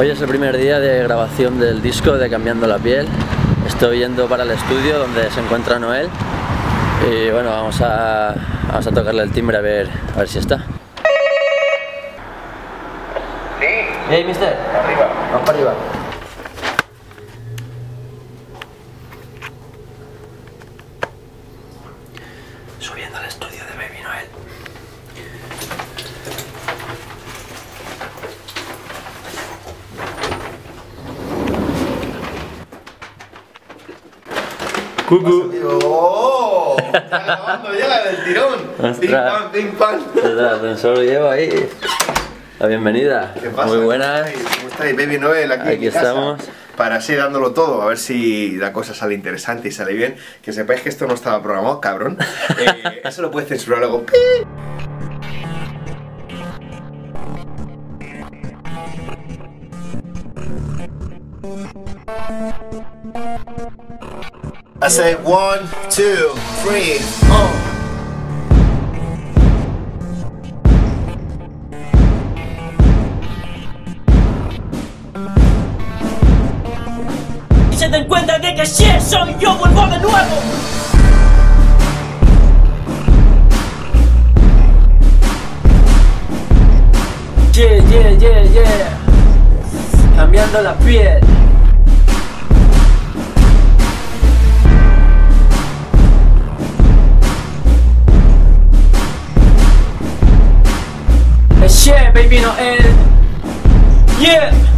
Hoy es el primer día de grabación del disco de Cambiando la Piel. Estoy yendo para el estudio donde se encuentra Noel y bueno, vamos a tocarle el timbre a ver si está. Sí. Hey, mister. Arriba. Vamos para arriba. Subiendo al estudio de Baby Noel. ¡Cucu! ¡Oh! ¡Está grabando ya del tirón! ¡Pim, pam, pim, pam! Tan solo llevo ahí. La bienvenida. ¿Qué pasa? Muy buenas. ¿Cómo estáis, Baby Noel? Aquí estamos. Para así dándolo todo, a ver si la cosa sale interesante y sale bien. Que sepáis que esto no estaba programado, cabrón. Eso lo puedes censurar luego. I say 1, 2, 3, oh. Se den cuenta de que si soy yo, vuelvo de nuevo. Yeah, yeah, yeah, yeah. Cambiando la piel. Yeah, Baby Noel. Yeah.